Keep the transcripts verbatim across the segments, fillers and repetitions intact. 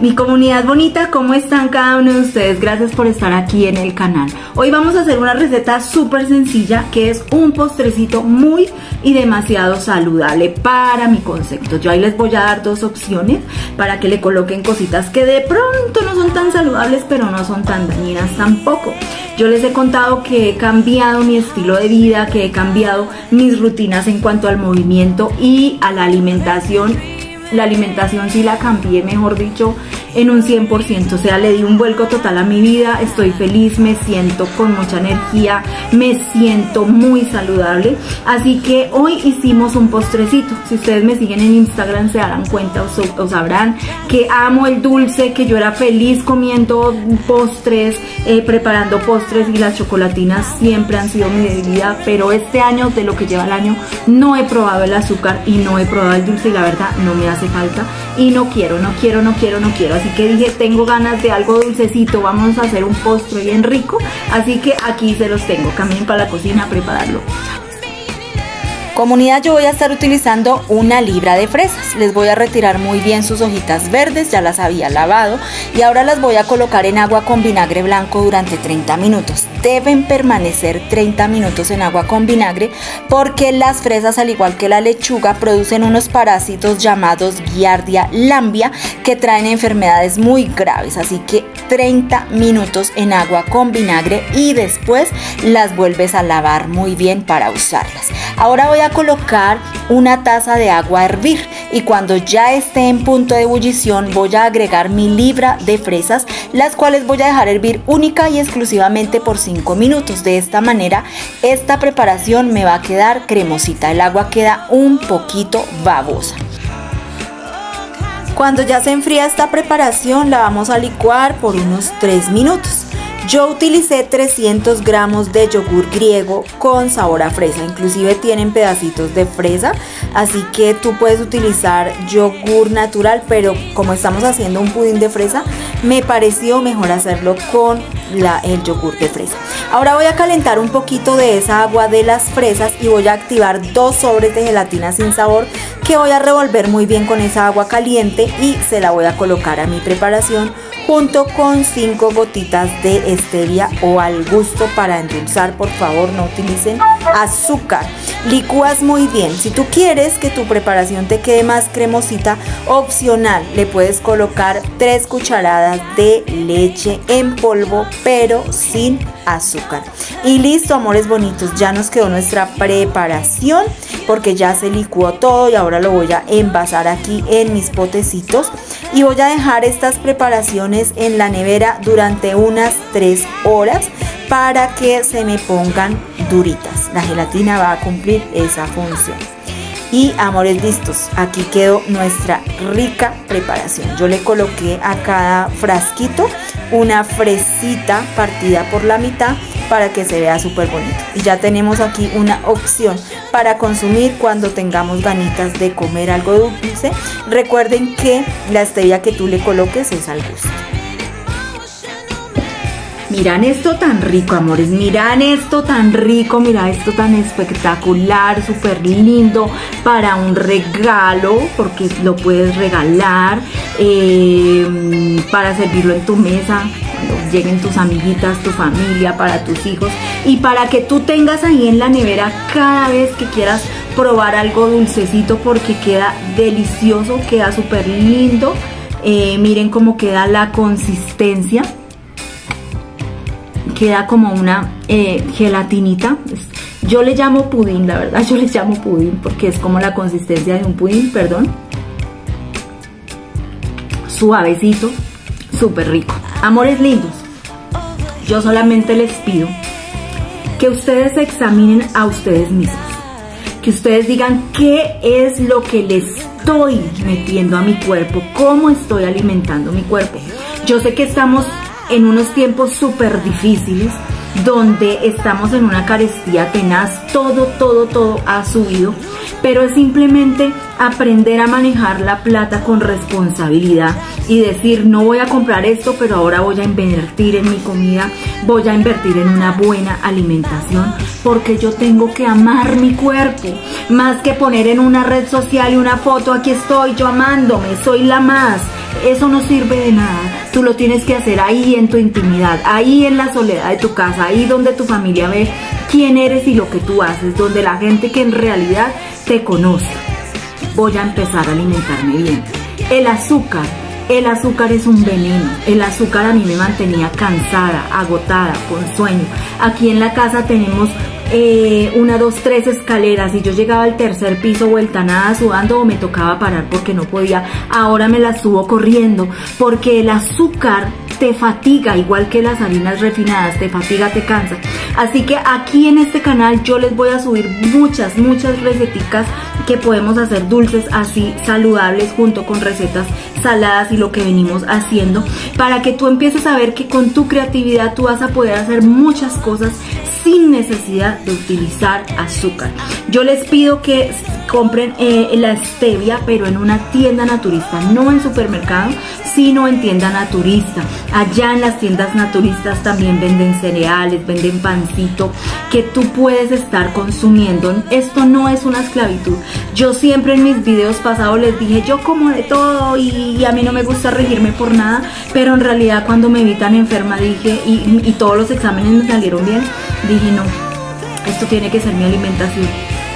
Mi comunidad bonita, ¿cómo están cada uno de ustedes? Gracias por estar aquí en el canal. Hoy vamos a hacer una receta súper sencilla que es un postrecito muy y demasiado saludable para mi concepto. Yo ahí les voy a dar dos opciones para que le coloquen cositas que de pronto no son tan saludables, pero no son tan dañinas tampoco. Yo les he contado que he cambiado mi estilo de vida, que he cambiado mis rutinas en cuanto al movimiento y a la alimentación. La alimentación sí la cambié, mejor dicho, en un cien por ciento, o sea, le di un vuelco total a mi vida, estoy feliz, me siento con mucha energía, me siento muy saludable, así que hoy hicimos un postrecito. Si ustedes me siguen en Instagram se darán cuenta o, so, o sabrán que amo el dulce, que yo era feliz comiendo postres, eh, preparando postres, y las chocolatinas siempre han sido mi debilidad, pero este año, de lo que lleva el año, no he probado el azúcar y no he probado el dulce, y la verdad no me hace falta y no quiero, no quiero, no quiero, no quiero. Así que dije, tengo ganas de algo dulcecito, vamos a hacer un postre bien rico. Así que aquí se los tengo, caminen para la cocina a prepararlo. Comunidad, yo voy a estar utilizando una libra de fresas. Les voy a retirar muy bien sus hojitas verdes, ya las había lavado, y ahora las voy a colocar en agua con vinagre blanco durante treinta minutos. Deben permanecer treinta minutos en agua con vinagre porque las fresas, al igual que la lechuga, producen unos parásitos llamados Giardia lambia que traen enfermedades muy graves, así que treinta minutos en agua con vinagre y después las vuelves a lavar muy bien para usarlas. Ahora voy a colocar una taza de agua a hervir y cuando ya esté en punto de ebullición voy a agregar mi libra de fresas, las cuales voy a dejar hervir única y exclusivamente por cinco minutos. De esta manera esta preparación me va a quedar cremosita, el agua queda un poquito babosa. Cuando ya se enfría esta preparación la vamos a licuar por unos tres minutos. Yo utilicé trescientos gramos de yogur griego con sabor a fresa, inclusive tienen pedacitos de fresa, así que tú puedes utilizar yogur natural, pero como estamos haciendo un pudín de fresa, me pareció mejor hacerlo con la, el yogur de fresa. Ahora voy a calentar un poquito de esa agua de las fresas y voy a activar dos sobres de gelatina sin sabor que voy a revolver muy bien con esa agua caliente y se la voy a colocar a mi preparación, junto con cinco gotitas de stevia o al gusto para endulzar. Por favor, no utilicen azúcar. Licúas muy bien. Si tú quieres que tu preparación te quede más cremosita, opcional, le puedes colocar tres cucharadas de leche en polvo, pero sin azúcar. Y listo, amores bonitos, ya nos quedó nuestra preparación porque ya se licuó todo y ahora lo voy a envasar aquí en mis potecitos y voy a dejar estas preparaciones en la nevera durante unas tres horas para que se me pongan duritas. La gelatina va a cumplir esa función. Y amores, listos, aquí quedó nuestra rica preparación. Yo le coloqué a cada frasquito una fresita partida por la mitad para que se vea súper bonito. Y ya tenemos aquí una opción para consumir cuando tengamos ganitas de comer algo dulce. Recuerden que la stevia que tú le coloques es al gusto. Miran esto tan rico, amores, miran esto tan rico, mira esto tan espectacular, súper lindo para un regalo, porque lo puedes regalar, eh, para servirlo en tu mesa, cuando lleguen tus amiguitas, tu familia, para tus hijos, y para que tú tengas ahí en la nevera cada vez que quieras probar algo dulcecito, porque queda delicioso, queda súper lindo. Eh, miren cómo queda la consistencia. Queda como una eh, gelatinita. Yo le llamo pudín, la verdad, yo le llamo pudín porque es como la consistencia de un pudín, perdón. Suavecito, súper rico. Amores lindos, yo solamente les pido que ustedes se examinen a ustedes mismos. Que ustedes digan qué es lo que les estoy metiendo a mi cuerpo, cómo estoy alimentando mi cuerpo. Yo sé que estamos en unos tiempos súper difíciles, donde estamos en una carestía tenaz, todo, todo, todo ha subido, pero es simplemente aprender a manejar la plata con responsabilidad y decir, no voy a comprar esto, pero ahora voy a invertir en mi comida, voy a invertir en una buena alimentación, porque yo tengo que amar mi cuerpo, más que poner en una red social y una foto, aquí estoy yo amándome, soy la más, eso no sirve de nada. Tú lo tienes que hacer ahí en tu intimidad, ahí en la soledad de tu casa, ahí donde tu familia ve quién eres y lo que tú haces, donde la gente que en realidad te conoce. Voy a empezar a alimentarme bien. El azúcar, el azúcar es un veneno. El azúcar a mí me mantenía cansada, agotada, con sueño. Aquí en la casa tenemos Eh, una, dos, tres escaleras y yo llegaba al tercer piso vuelta nada sudando o me tocaba parar porque no podía. Ahora me las subo corriendo porque el azúcar te fatiga, igual que las harinas refinadas, te fatiga, te cansa. Así que aquí en este canal yo les voy a subir muchas, muchas receticas que podemos hacer dulces así saludables junto con recetas saladas y lo que venimos haciendo, para que tú empieces a ver que con tu creatividad tú vas a poder hacer muchas cosas sin necesidad de utilizar azúcar. Yo les pido que compren eh, la stevia, pero en una tienda naturista, no en supermercado, sino en tienda naturista. Allá en las tiendas naturistas también venden cereales, venden pancito que tú puedes estar consumiendo. Esto no es una esclavitud. Yo siempre en mis videos pasados les dije, yo como de todo y a mí no me gusta regirme por nada, pero en realidad cuando me vi tan enferma dije, y, y todos los exámenes me salieron bien, dije no, esto tiene que ser mi alimentación.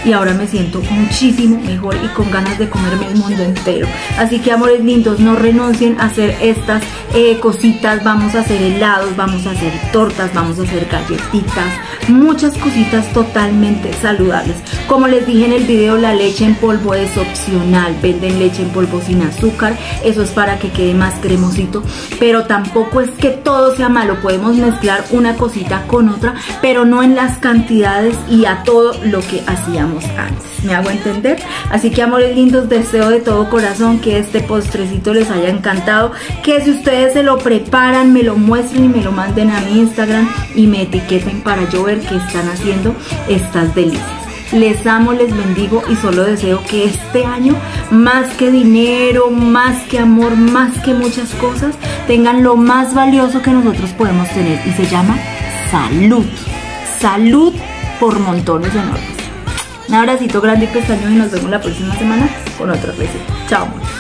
Y ahora me siento muchísimo mejor y con ganas de comerme el mundo entero. Así que amores lindos, no renuncien a hacer estas eh, cositas. Vamos a hacer helados, vamos a hacer tortas, vamos a hacer galletitas, muchas cositas totalmente saludables. Como les dije en el video, la leche en polvo es opcional. Venden leche en polvo sin azúcar, eso es para que quede más cremosito, pero tampoco es que todo sea malo. Podemos mezclar una cosita con otra, pero no en las cantidades y a todo lo que hacíamos antes. ¿Me hago entender? Así que amores lindos, deseo de todo corazón que este postrecito les haya encantado, que si ustedes se lo preparan me lo muestren y me lo manden a mi Instagram y me etiqueten para yo ver qué están haciendo estas delicias. Les amo, les bendigo y solo deseo que este año, más que dinero, más que amor, más que muchas cosas, tengan lo más valioso que nosotros podemos tener y se llama salud. Salud por montones enormes. Un abracito grande y pestaños y nos vemos la próxima semana con otra receta. Chao.